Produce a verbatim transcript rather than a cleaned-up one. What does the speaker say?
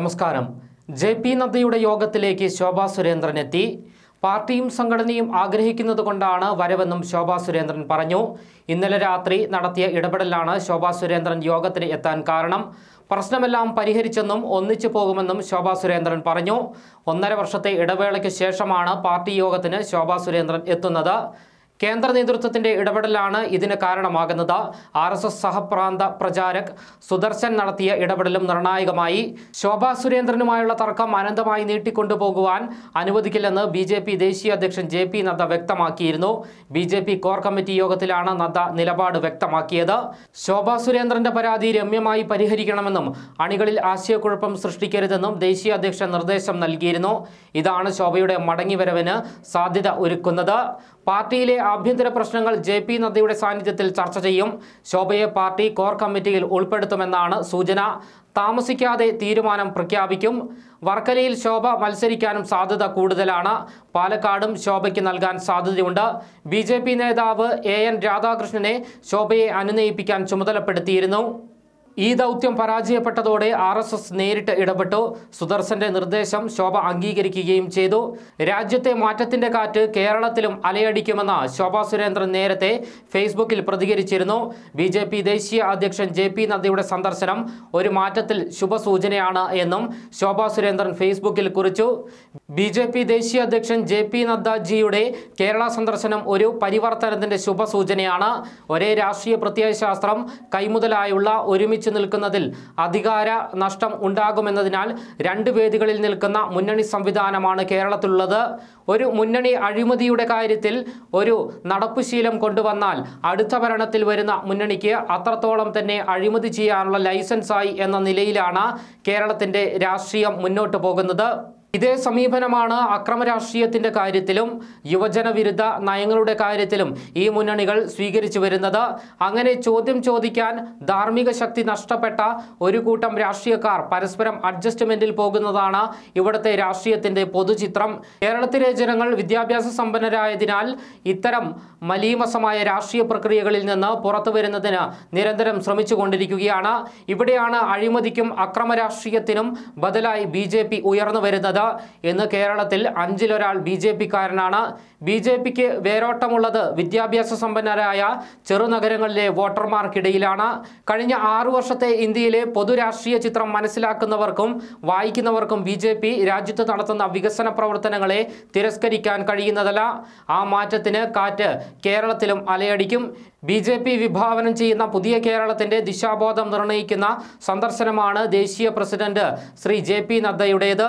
നമസ്കാരം. J P നദ്ദയുടെ യോഗത്തിലേക്ക് ശോഭാ സുരേന്ദ്രൻ എത്തി. പാർട്ടിയും സംഘടനയും ആഗ്രഹിക്കുന്നതുകൊണ്ടാണ് വരവെന്നും ശോഭാ സുരേന്ദ്രൻ പറഞ്ഞു. ഇന്നലെ രാത്രി നടത്തിയ ഇടപെടലാണ് ശോഭാ സുരേന്ദ്രൻ യോഗത്തിന് എത്താൻ കാരണം. പ്രശ്നമെല്ലാം പരിഹരിച്ചെന്നും ഒന്നിച്ചു പോകുമെന്നും ശോഭാ സുരേന്ദ്രൻ പറഞ്ഞു. ഒന്നര വർഷത്തെ ഇടവേളയ്ക്ക് ശേഷമാണ് പാർട്ടി യോഗത്തിന് ശോഭാ സുരേന്ദ്രൻ എത്തുന്നത്. കേന്ദ്ര നേതൃത്വത്തിന്റെ ഇടപെടലാണ് ഇതിന് കാരണമാകുന്നത്. ആർ എസ് എസ് സഹപ്രാന്ത പ്രചാരക് സുദർശൻ നടത്തിയ ഇടപെടലും നിർണായകമായി. ശോഭാ സുരേന്ദ്രനുമായുള്ള തർക്കം അനന്തമായി നീട്ടിക്കൊണ്ടുപോകുവാൻ അനുവദിക്കില്ലെന്ന് ബി ജെ പി ദേശീയ അധ്യക്ഷൻ ജെ പി നദ്ദ വ്യക്തമാക്കിയിരുന്നു. B J P core committee യോഗത്തിലാണ് നദ്ദ നിലപാട് വ്യക്തമാക്കിയത്. ശോഭാ സുരേന്ദ്രന്റെ പരാതി രമ്യമായി പരിഹരിക്കണമെന്നും അണികളിൽ ആശയക്കുഴപ്പം സൃഷ്ടിക്കരുതെന്നും ദേശീയ അധ്യക്ഷൻ നിർദ്ദേശം നൽകിയിരുന്നു. ഇതാണ് ശോഭയുടെ മടങ്ങിവരവിന് സാധ്യത ഒരുക്കുന്നത്. പാർട്ടിയിലെ ആഭ്യന്തര പ്രശ്നങ്ങൾ ജെ പി നദ്ദയുടെ സാന്നിധ്യത്തിൽ ചർച്ച ചെയ്യും. ശോഭയെ പാർട്ടി കോർ കമ്മിറ്റിയിൽ ഉൾപ്പെടുത്തുമെന്നാണ് സൂചന. താമസിക്കാതെ തീരുമാനം പ്രഖ്യാപിക്കും. വർക്കലയിൽ ശോഭ മത്സരിക്കാനും സാധ്യത കൂടുതലാണ്. പാലക്കാടും ശോഭയ്ക്ക് നൽകാൻ സാധ്യതയുണ്ട്. ബി ജെ പി നേതാവ് എ എൻ രാധാകൃഷ്ണനെ ശോഭയെ അനുനയിപ്പിക്കാൻ ചുമതലപ്പെടുത്തിയിരുന്നു. ഈ ദൗത്യം പരാജയപ്പെട്ടതോടെ ആർ എസ് എസ് നേരിട്ട് ഇടപെട്ടു. സുദർശന്റെ നിർദ്ദേശം ശോഭ അംഗീകരിക്കുകയും ചെയ്തു. രാജ്യത്തെ മാറ്റത്തിന്റെ കാറ്റ് കേരളത്തിലും അലയടിക്കുമെന്ന് ശോഭാ സുരേന്ദ്രൻ നേരത്തെ ഫേസ്ബുക്കിൽ പ്രതികരിച്ചിരുന്നു. ബി ജെ പി ദേശീയ അധ്യക്ഷൻ ജെ പി നദ്ദയുടെ സന്ദർശനം ഒരു മാറ്റത്തിൽ ശുഭസൂചനയാണ് എന്നും ശോഭാ സുരേന്ദ്രൻ ഫേസ്ബുക്കിൽ കുറിച്ചു. ബി ജെ പി ദേശീയ അധ്യക്ഷൻ ജെ പി നദ്ദജിയുടെ കേരള സന്ദർശനം ഒരു പരിവർത്തനത്തിന്റെ ശുഭസൂചനയാണ്. ഒരേ രാഷ്ട്രീയ പ്രത്യയശാസ്ത്രം കൈമുതലായുള്ള ഒരുമിച്ച് നിൽക്കുന്നതിൽ അധികാര നഷ്ടം ഉണ്ടാകുമെന്നതിനാൽ രണ്ട് വേദികളിൽ നിൽക്കുന്ന മുന്നണി സംവിധാനമാണ് കേരളത്തിലുള്ളത്. ഒരു മുന്നണി അഴിമതിയുടെ കാര്യത്തിൽ ഒരു നടപ്പുശീലം കൊണ്ടുവന്നാൽ അടുത്ത ഭരണത്തിൽ വരുന്ന മുന്നണിക്ക് അത്രത്തോളം തന്നെ അഴിമതി ചെയ്യാനുള്ള ലൈസൻസായി എന്ന നിലയിലാണ് കേരളത്തിന്റെ രാഷ്ട്രീയം മുന്നോട്ട് പോകുന്നത്. ഇതേ സമീപനമാണ് അക്രമ രാഷ്ട്രീയത്തിന്റെ കാര്യത്തിലും യുവജന വിരുദ്ധ നയങ്ങളുടെ കാര്യത്തിലും ഈ മുന്നണികൾ സ്വീകരിച്ചു വരുന്നത്. അങ്ങനെ ചോദ്യം ചോദിക്കാൻ ധാർമ്മിക ശക്തി നഷ്ടപ്പെട്ട ഒരു കൂട്ടം രാഷ്ട്രീയക്കാർ പരസ്പരം അഡ്ജസ്റ്റ്മെന്റിൽ പോകുന്നതാണ് ഇവിടുത്തെ രാഷ്ട്രീയത്തിന്റെ പൊതുചിത്രം. കേരളത്തിലെ ജനങ്ങൾ വിദ്യാഭ്യാസ സമ്പന്നരായതിനാൽ ഇത്തരം മലീമസമായ രാഷ്ട്രീയ പ്രക്രിയകളിൽ നിന്ന് പുറത്തു വരുന്നതിന് നിരന്തരം ശ്രമിച്ചുകൊണ്ടിരിക്കുകയാണ്. ഇവിടെയാണ് അഴിമതിക്കും അക്രമ രാഷ്ട്രീയത്തിനും ബദലായി ബി ജെ പി ഉയർന്നു വരുന്നത് എന്ന് കേരളത്തിൽ അഞ്ചിലൊരാൾ ബി ജെ പിക്കാരനാണ്. ബി ജെ പിക്ക് വേരോട്ടമുള്ളത് വിദ്യാഭ്യാസ സമ്പന്നരായ ചെറുനഗരങ്ങളിലെ വോട്ടർമാർക്കിടയിലാണ്. കഴിഞ്ഞ ആറു വർഷത്തെ ഇന്ത്യയിലെ പൊതുരാഷ്ട്രീയ ചിത്രം മനസ്സിലാക്കുന്നവർക്കും വായിക്കുന്നവർക്കും ബി ജെ പി രാജ്യത്ത് നടത്തുന്ന വികസന പ്രവർത്തനങ്ങളെ തിരസ്കരിക്കാൻ കഴിയുന്നതല്ല. ആ മാറ്റത്തിന് കാറ്റ് കേരളത്തിലും അലയടിക്കും. ബി ജെ പി വിഭാവനം ചെയ്യുന്ന പുതിയ കേരളത്തിന്റെ ദിശാബോധം നിർണയിക്കുന്ന സന്ദർശനമാണ് ദേശീയ പ്രസിഡന്റ് ശ്രീ ജെ പി നദ്ദയുടേത്.